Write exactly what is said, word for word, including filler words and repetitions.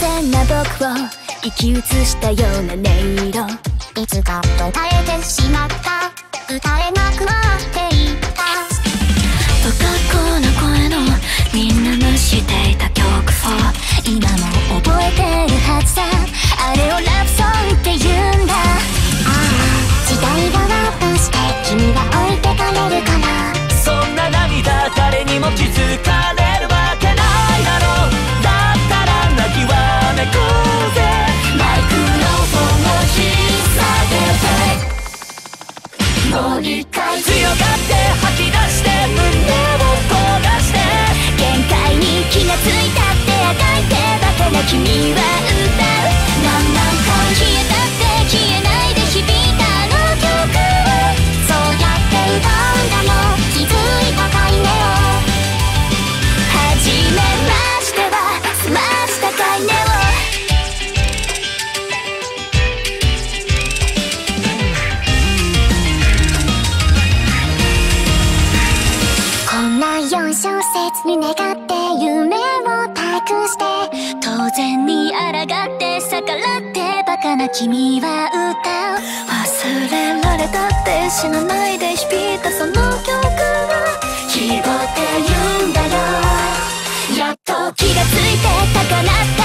然な僕を生き写したような音色、いつか途絶えてしまった、歌えなくなっていった。不格好な声のみんな無視していた曲を今も覚えてるはずだ。あれをラブソングって言うんだ。ああ時代がワープして君は置いてかれるから、そんな涙誰にも気づかれるわけないだろう。だったら泣きわめこうぜ、マイクロフォンを引き下げてもう一回強がって吐き出して胸を焦がして、限界に気がついたってあがいてばかな君は歌う。何万回消えたって消えないで響いたあの曲をそうやって歌うんだよ。気づいたかいねをはじめましては済ましたかいねを。こんなよん小節に願って夢を託して当然に抗って逆らってバカな君は歌う。忘れられたって死なないで響いたその曲を希望って言うんだよ。やっと気がついてたかなって